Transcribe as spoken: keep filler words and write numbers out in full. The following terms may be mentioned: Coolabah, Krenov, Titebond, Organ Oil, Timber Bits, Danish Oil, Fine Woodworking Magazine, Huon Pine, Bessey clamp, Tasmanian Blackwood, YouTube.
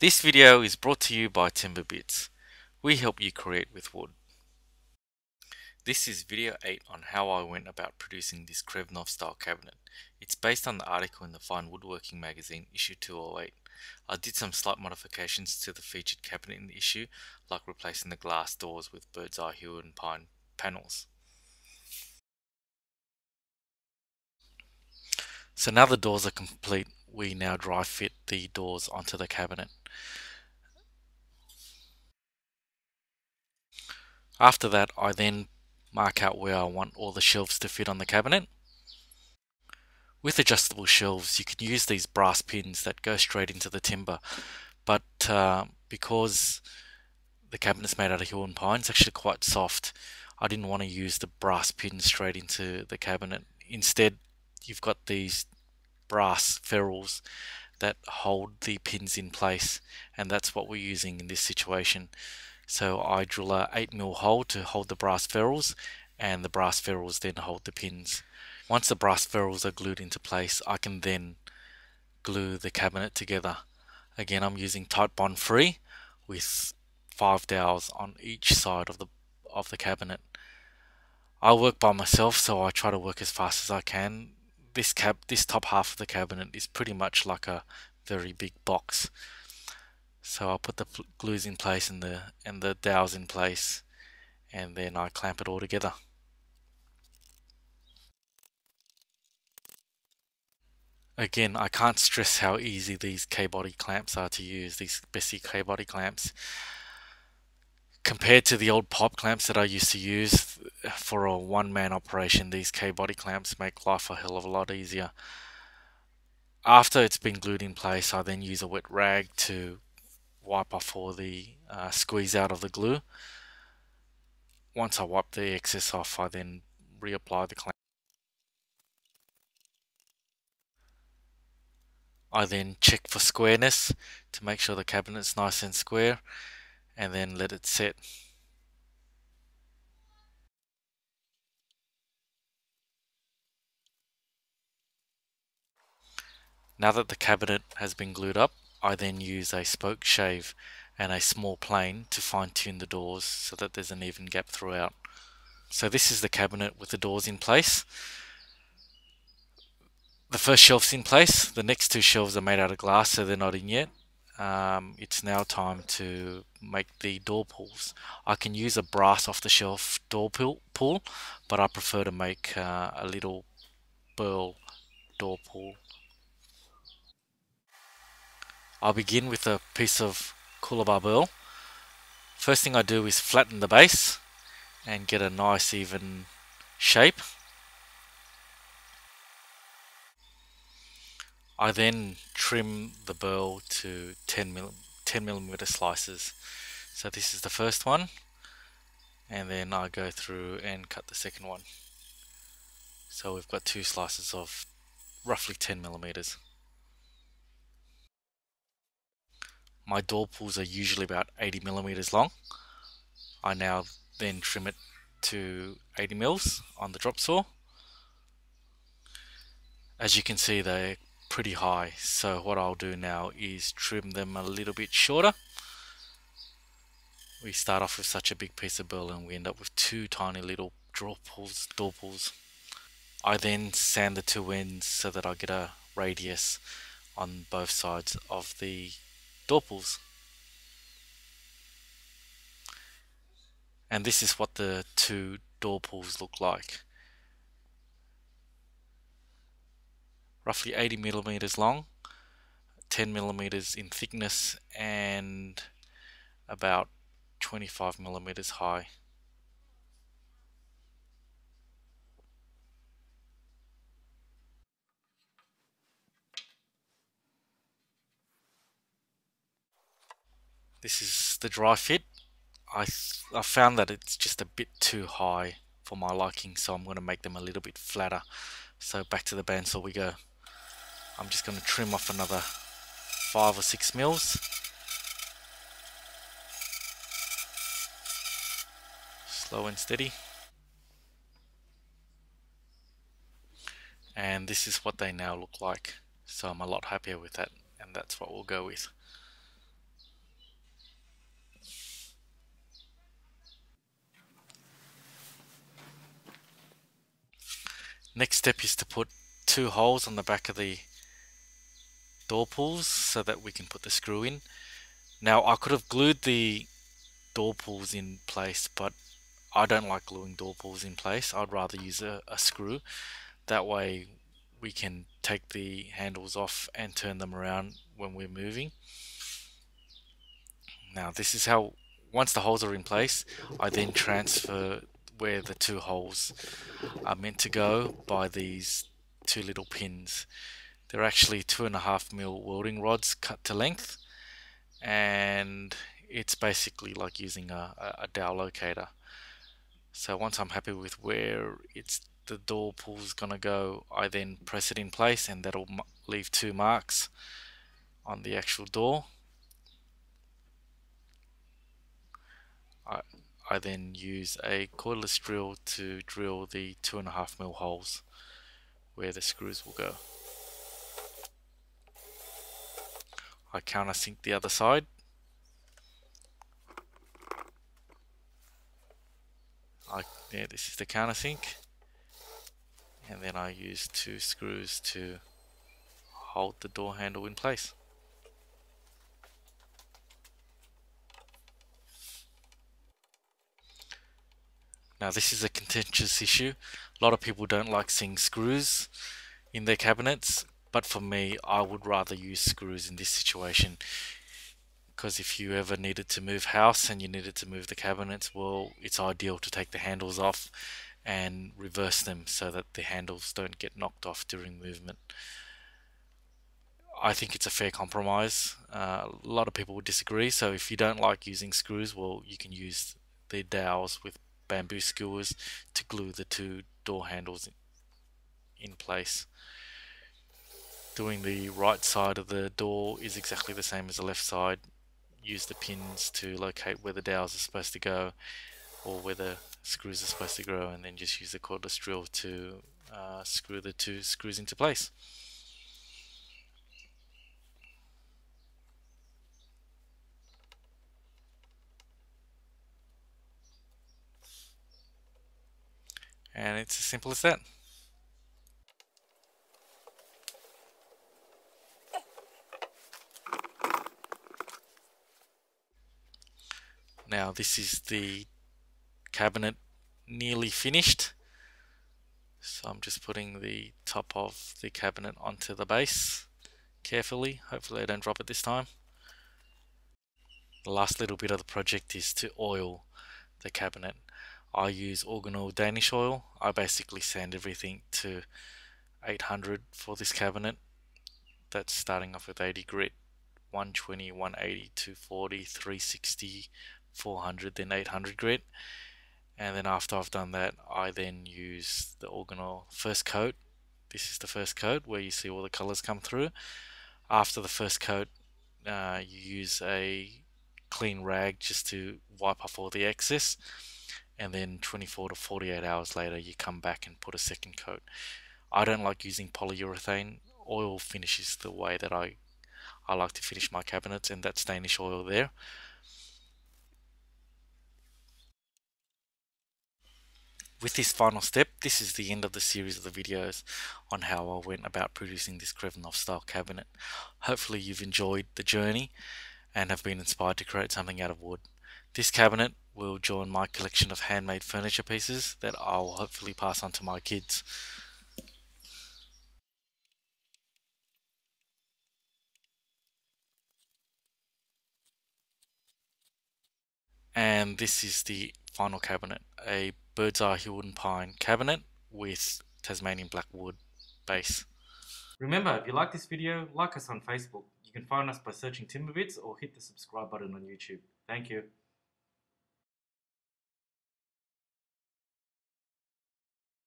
This video is brought to you by Timber Bits. We help you create with wood. This is video eight on how I went about producing this Krenov style cabinet. It's based on the article in the Fine Woodworking Magazine, issue two oh eight. I did some slight modifications to the featured cabinet in the issue, like replacing the glass doors with bird's eye Huon Pine panels. So now the doors are complete, we now dry fit the doors onto the cabinet. After that, I then mark out where I want all the shelves to fit on the cabinet. With adjustable shelves, you can use these brass pins that go straight into the timber, but uh, because the cabinet's made out of Huon Pine, it's actually quite soft. I didn't want to use the brass pins straight into the cabinet. Instead, you've got these brass ferrules that hold the pins in place, and that's what we're using in this situation. So I drill a eight mil hole to hold the brass ferrules, and the brass ferrules then hold the pins. Once the brass ferrules are glued into place, I can then glue the cabinet together. Again, I'm using Titebond free with five dowels on each side of the of the cabinet. I work by myself, so I try to work as fast as I can. This cab, this top half of the cabinet is pretty much like a very big box. So I'll put the glues in place and the and the dowels in place, and then I clamp it all together. Again, I can't stress how easy these K-body clamps are to use, these Bessey K-body clamps. Compared to the old pop clamps that I used to use for a one-man operation, these K-body clamps make life a hell of a lot easier. After it's been glued in place, I then use a wet rag to wipe off all the uh, squeeze out of the glue. Once I wipe the excess off, I then reapply the clamp. I then check for squareness to make sure the cabinet's nice and square, and then let it set. Now that the cabinet has been glued up, I then use a spoke shave and a small plane to fine-tune the doors so that there's an even gap throughout. So this is the cabinet with the doors in place. The first shelf's in place, the next two shelves are made out of glass, so they're not in yet. Um, it's now time to make the door pulls. I can use a brass off-the-shelf door pull, but I prefer to make uh, a little burl door pull. I'll begin with a piece of Coolabah burl. First thing I do is flatten the base and get a nice even shape. I then trim the burl to ten millimeter slices. So this is the first one, and then I go through and cut the second one. So we've got two slices of roughly ten millimeters. My door pulls are usually about eighty millimeters long. I now then trim it to eighty mils on the drop saw. As you can see, they're pretty high, so what I'll do now is trim them a little bit shorter. We start off with such a big piece of burl and we end up with two tiny little draw pulls, door pulls. I then sand the two ends so that I get a radius on both sides of the door pulls. And this is what the two door pulls look like. Roughly eighty millimeters long, ten millimeters in thickness, and about twenty-five millimeters high. This is the dry fit. I, I found that it's just a bit too high for my liking, so I'm going to make them a little bit flatter. So back to the bandsaw we go. I'm just going to trim off another five or six mils. Slow and steady. And this is what they now look like. So I'm a lot happier with that, and that's what we'll go with. Next step is to put two holes on the back of the door pulls so that we can put the screw in. Now I could have glued the door pulls in place, but I don't like gluing door pulls in place. I'd rather use a, a screw. That way we can take the handles off and turn them around when we're moving. Now this is how, once the holes are in place, I then transfer where the two holes are meant to go by these two little pins. They're actually two and a half mil welding rods cut to length, and it's basically like using a, a dowel locator. So once I'm happy with where it's the door pull's gonna go, I then press it in place, and that'll leave two marks on the actual door. I, I then use a cordless drill to drill the two and a half mil holes where the screws will go. I countersink the other side. I, yeah, this is the countersink, and then I use two screws to hold the door handle in place. Now this is a contentious issue. A lot of people don't like seeing screws in their cabinets, but for me, I would rather use screws in this situation, because if you ever needed to move house and you needed to move the cabinets, well, it's ideal to take the handles off and reverse them so that the handles don't get knocked off during movement. I think it's a fair compromise. Uh, a lot of people would disagree, so if you don't like using screws, well, you can use the dowels with bamboo skewers to glue the two door handles in place. Doing the right side of the door is exactly the same as the left side. Use the pins to locate where the dowels are supposed to go or where the screws are supposed to grow, and then just use the cordless drill to uh, screw the two screws into place. And it's as simple as that. Now this is the cabinet nearly finished, so I'm just putting the top of the cabinet onto the base carefully. Hopefully I don't drop it this time. The last little bit of the project is to oil the cabinet. I use Organ Oil Danish Oil. I basically sand everything to eight hundred for this cabinet. That's starting off with eighty grit, one twenty, one eighty, two forty, three sixty, four hundred, then eight hundred grit, and then after I've done that, I then use the Organ Oil first coat. This is the first coat where you see all the colors come through. After the first coat, uh, you use a clean rag just to wipe off all the excess, and then twenty-four to forty-eight hours later you come back and put a second coat. I don't like using polyurethane. Oil finishes the way that I, I like to finish my cabinets, and that's Danish Oil there. With this final step, this is the end of the series of the videos on how I went about producing this Krenov style cabinet. Hopefully you've enjoyed the journey and have been inspired to create something out of wood. This cabinet will join my collection of handmade furniture pieces that I will hopefully pass on to my kids. And this is the final cabinet, a bird's eye Huon Pine cabinet with Tasmanian Blackwood base. Remember, if you like this video, like us on Facebook. You can find us by searching Timber Bits or hit the subscribe button on YouTube. Thank you.